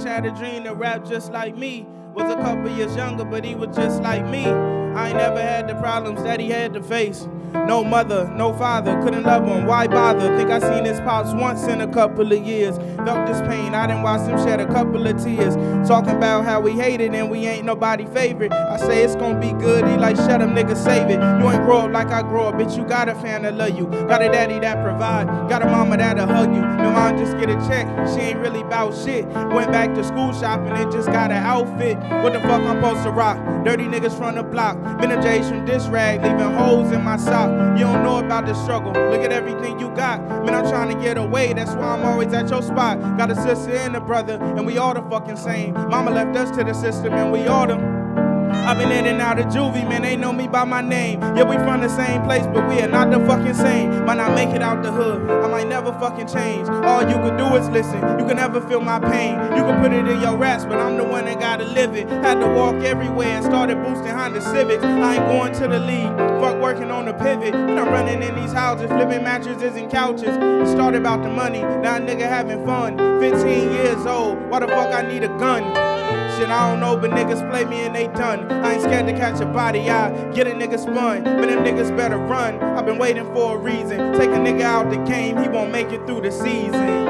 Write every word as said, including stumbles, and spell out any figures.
stage, had a dream to rap just like me. Was a couple years younger, but he was just like me. I ain't never had the problems that he had to face. No mother, no father, couldn't love him, why bother? Think I seen his pops once in a couple of years. Felt this pain, I done watched him shed a couple of tears. Talking about how we hated and we ain't nobody favorite. I say it's gonna be good, he like, shut up nigga, save it. You ain't grow up like I grow up, bitch, you got a fan that love you. Got a daddy that provide, got a mama that'll hug you. No mom just get a check, she ain't really about shit. Went back to school shopping and just got an outfit. What the fuck I'm supposed to rock? Dirty niggas from the block. Men of J's from this rag, leaving holes in my sock. You don't know about the struggle, look at everything you got. Man, I'm trying to get away, that's why I'm always at your spot. Got a sister and a brother, and we all the fucking same. Mama left us to the system, and we all them. I've been in and out of juvie, man, they know me by my name. Yeah, we from the same place, but we are not the fucking same. Might not make it out the hood, I might never fucking change. All you can do is listen, you can never feel my pain. You can put it in your raps, but I'm the one that gotta live it. Had to walk everywhere and started boosting Honda Civics. I ain't going to the league, fuck working on the pivot. And I'm running in these houses, flipping mattresses and couches. It started about the money, now a nigga having fun. fifteen years old, why the fuck I need a gun? Shit, I don't know, but niggas play me and they done. I ain't scared to catch a body, I get a nigga spun. But them niggas better run, I've been waiting for a reason. Take a nigga out the game, he won't make it through the season.